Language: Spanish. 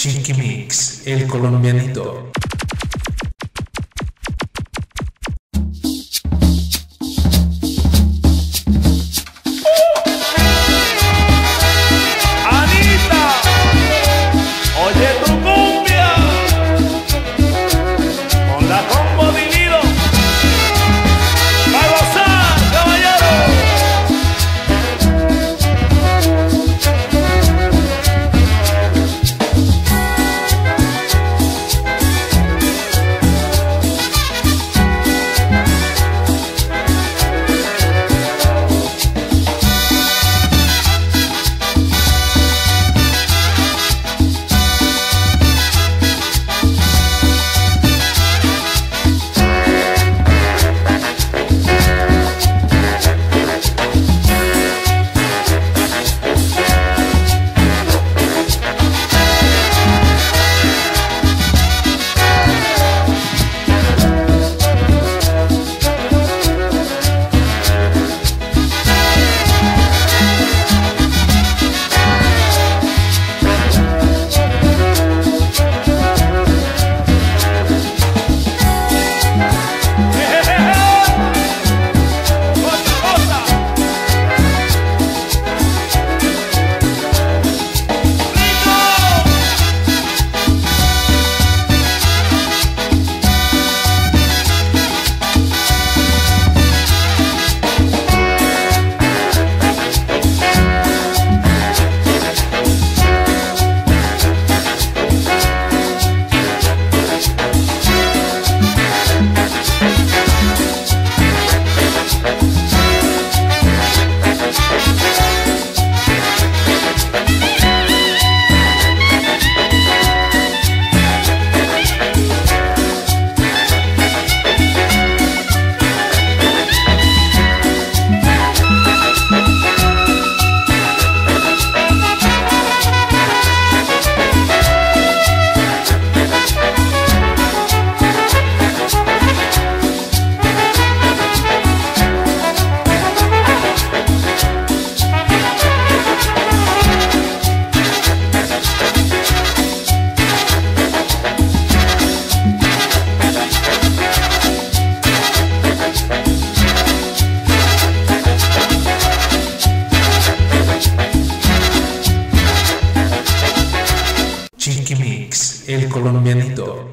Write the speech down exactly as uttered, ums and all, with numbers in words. Chiquimix, el colombianito. Chiquimix, el colombianito.